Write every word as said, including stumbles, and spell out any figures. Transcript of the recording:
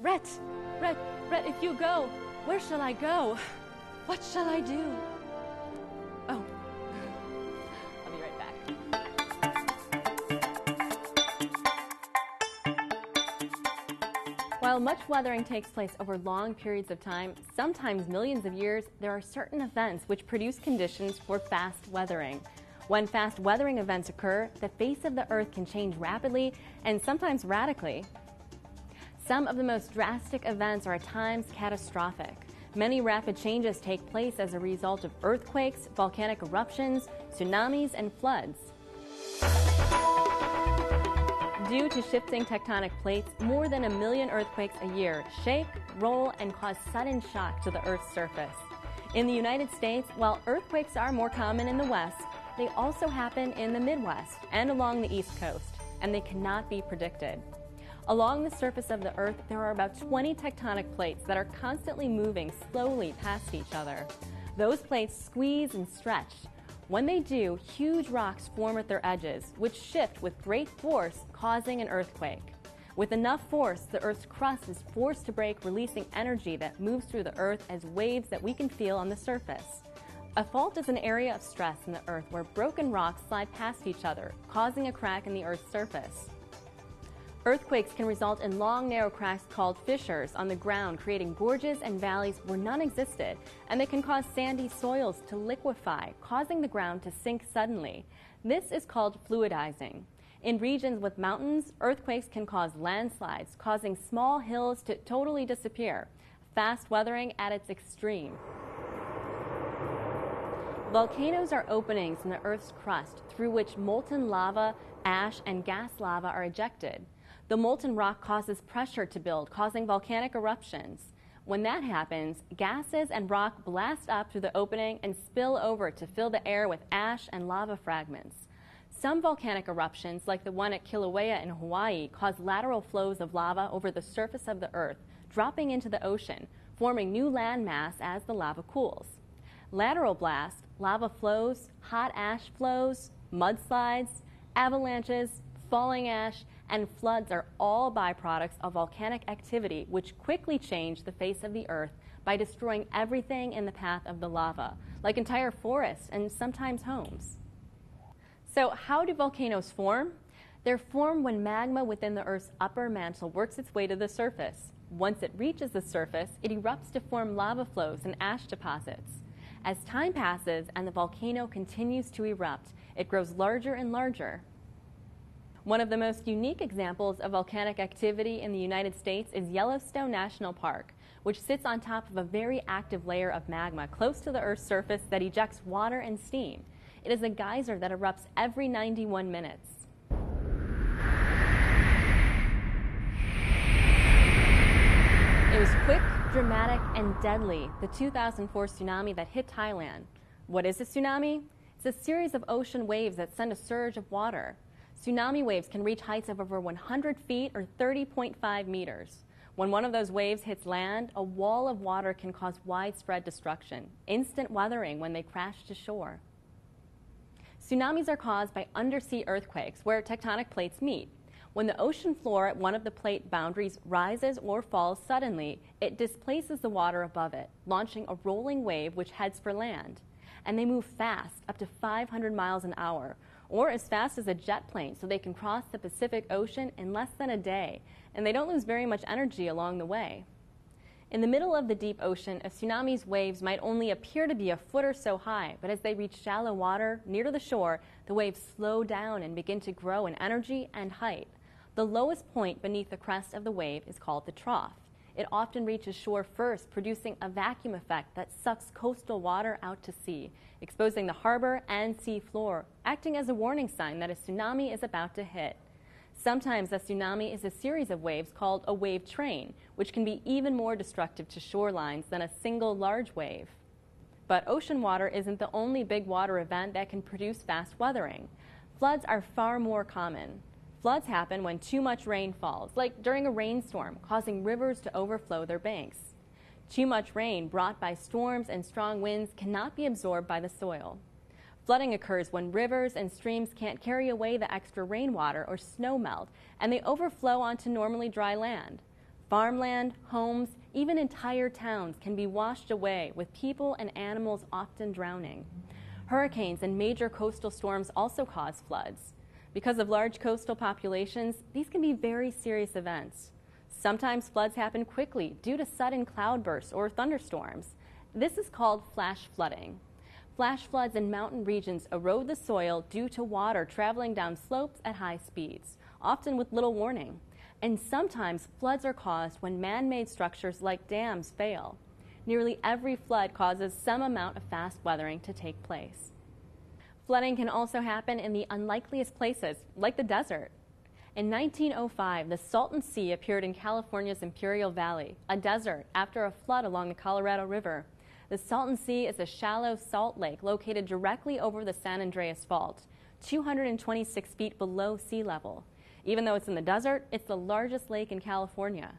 Rhett, Rhett, Rhett, if you go, where shall I go? What shall I do? Oh, I'll be right back. While much weathering takes place over long periods of time, sometimes millions of years, there are certain events which produce conditions for fast weathering. When fast weathering events occur, the face of the Earth can change rapidly and sometimes radically. Some of the most drastic events are at times catastrophic. Many rapid changes take place as a result of earthquakes, volcanic eruptions, tsunamis, and floods. Due to shifting tectonic plates, more than a million earthquakes a year shake, roll, and cause sudden shock to the Earth's surface. In the United States, while earthquakes are more common in the West, they also happen in the Midwest and along the East Coast, and they cannot be predicted. Along the surface of the Earth, there are about twenty tectonic plates that are constantly moving slowly past each other. Those plates squeeze and stretch. When they do, huge rocks form at their edges, which shift with great force, causing an earthquake. With enough force, the Earth's crust is forced to break, releasing energy that moves through the Earth as waves that we can feel on the surface. A fault is an area of stress in the Earth where broken rocks slide past each other, causing a crack in the Earth's surface. Earthquakes can result in long, narrow cracks called fissures on the ground, creating gorges and valleys where none existed, and they can cause sandy soils to liquefy, causing the ground to sink suddenly. This is called fluidizing. In regions with mountains, earthquakes can cause landslides, causing small hills to totally disappear. Fast weathering at its extreme. Volcanoes are openings in the Earth's crust through which molten lava, ash, and gas lava are ejected. The molten rock causes pressure to build, causing volcanic eruptions. When that happens, gases and rock blast up through the opening and spill over to fill the air with ash and lava fragments. Some volcanic eruptions, like the one at Kilauea in Hawaii, cause lateral flows of lava over the surface of the Earth, dropping into the ocean, forming new landmass as the lava cools. Lateral blasts, lava flows, hot ash flows, mudslides, avalanches, falling ash, and floods are all byproducts of volcanic activity, which quickly change the face of the Earth by destroying everything in the path of the lava, like entire forests and sometimes homes. So how do volcanoes form? They're formed when magma within the Earth's upper mantle works its way to the surface. Once it reaches the surface, it erupts to form lava flows and ash deposits. As time passes and the volcano continues to erupt, it grows larger and larger. One of the most unique examples of volcanic activity in the United States is Yellowstone National Park, which sits on top of a very active layer of magma close to the Earth's surface that ejects water and steam. It is a geyser that erupts every ninety-one minutes. It was quick, dramatic, and deadly, the two thousand four tsunami that hit Thailand. What is a tsunami? It's a series of ocean waves that send a surge of water. Tsunami waves can reach heights of over one hundred feet or thirty point five meters. When one of those waves hits land, a wall of water can cause widespread destruction, instant weathering when they crash to shore. Tsunamis are caused by undersea earthquakes where tectonic plates meet. When the ocean floor at one of the plate boundaries rises or falls suddenly, it displaces the water above it, launching a rolling wave which heads for land. And they move fast, up to five hundred miles an hour, or as fast as a jet plane, so they can cross the Pacific Ocean in less than a day, and they don't lose very much energy along the way. In the middle of the deep ocean, a tsunami's waves might only appear to be a foot or so high, but as they reach shallow water near to the shore, the waves slow down and begin to grow in energy and height. The lowest point beneath the crest of the wave is called the trough. It often reaches shore first, producing a vacuum effect that sucks coastal water out to sea, exposing the harbor and sea floor, acting as a warning sign that a tsunami is about to hit. Sometimes a tsunami is a series of waves called a wave train, which can be even more destructive to shorelines than a single large wave. But ocean water isn't the only big water event that can produce fast weathering. Floods are far more common. Floods happen when too much rain falls, like during a rainstorm, causing rivers to overflow their banks. Too much rain brought by storms and strong winds cannot be absorbed by the soil. Flooding occurs when rivers and streams can't carry away the extra rainwater or snowmelt, and they overflow onto normally dry land. Farmland, homes, even entire towns can be washed away, with people and animals often drowning. Hurricanes and major coastal storms also cause floods. Because of large coastal populations, these can be very serious events. Sometimes floods happen quickly due to sudden cloudbursts or thunderstorms. This is called flash flooding. Flash floods in mountain regions erode the soil due to water traveling down slopes at high speeds, often with little warning. And sometimes floods are caused when man-made structures like dams fail. Nearly every flood causes some amount of fast weathering to take place. Flooding can also happen in the unlikeliest places, like the desert. In nineteen oh five, the Salton Sea appeared in California's Imperial Valley, a desert, after a flood along the Colorado River. The Salton Sea is a shallow salt lake located directly over the San Andreas Fault, two hundred twenty-six feet below sea level. Even though it's in the desert, it's the largest lake in California.